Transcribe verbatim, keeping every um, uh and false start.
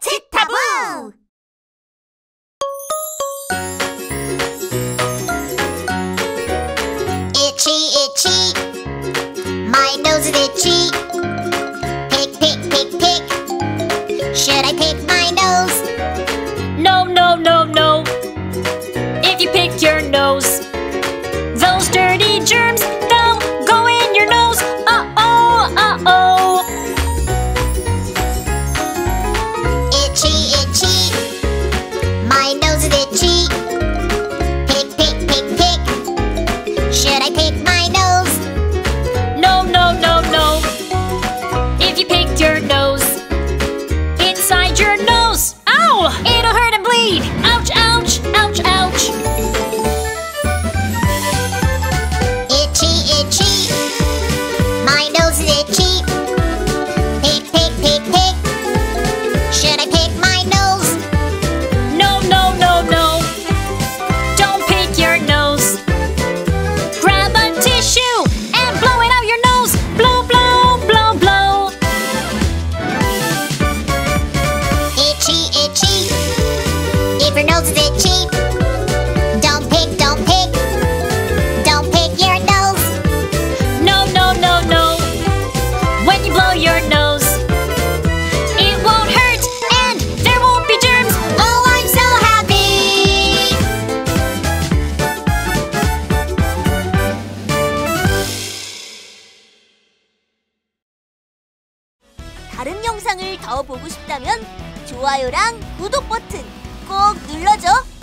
치타부! Itchy, itchy, my nose is itchy. Pick, pick, pick, pick, should I pick my nose? No, no, no, no, if you pick your nose, those dirty germs, they'll go in your nose. Uh-oh, uh-oh. Itchy, itchy, my nose is itchy. Pick, pick, pick, pick, should I pick my nose? No, no, no, no, if you pick your nose, inside your nose, ow! It'll hurt and bleed. Ouch, ouch, ouch, ouch. 다른 영상을 더 보고 싶다면 좋아요랑 구독 버튼 꼭 눌러줘!